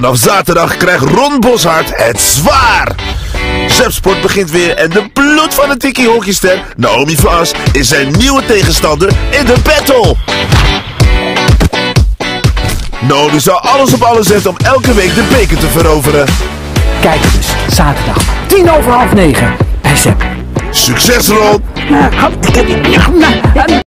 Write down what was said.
Vanaf zaterdag krijgt Ron Boshart het zwaar. Zappsport begint weer en de bloed van de tiki-hockeyster Naomi Vas is zijn nieuwe tegenstander in de battle. Naomi zal alles op alles zetten om elke week de beker te veroveren. Kijk dus, zaterdag, 21:10 bij Zapp. Succes, Ron!